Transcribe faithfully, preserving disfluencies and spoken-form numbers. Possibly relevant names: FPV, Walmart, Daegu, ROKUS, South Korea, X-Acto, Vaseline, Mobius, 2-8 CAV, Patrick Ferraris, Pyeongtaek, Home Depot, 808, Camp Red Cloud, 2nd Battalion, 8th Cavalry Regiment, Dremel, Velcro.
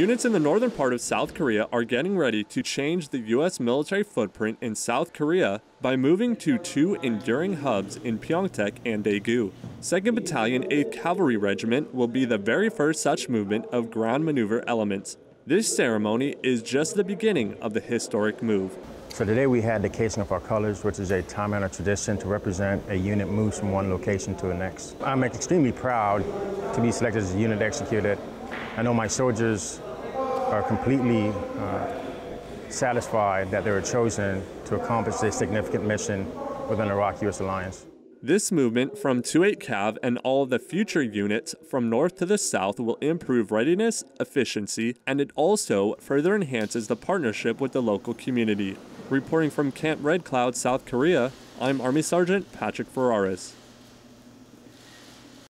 Units in the northern part of South Korea are getting ready to change the U S military footprint in South Korea by moving to two enduring hubs in Pyeongtaek and Daegu. second Battalion, eighth Cavalry Regiment will be the very first such movement of ground maneuver elements. This ceremony is just the beginning of the historic move. So today we had the casing of our colors, which is a time-honored tradition to represent a unit moves from one location to the next. I'm extremely proud to be selected as a unit executed. I know my soldiers are completely uh, satisfied that they were chosen to accomplish this significant mission within the R O K U S alliance. This movement from two eight cav and all of the future units from north to the south will improve readiness, efficiency, and it also further enhances the partnership with the local community. Reporting from Camp Red Cloud, South Korea, I'm Army Sergeant Patrick Ferraris.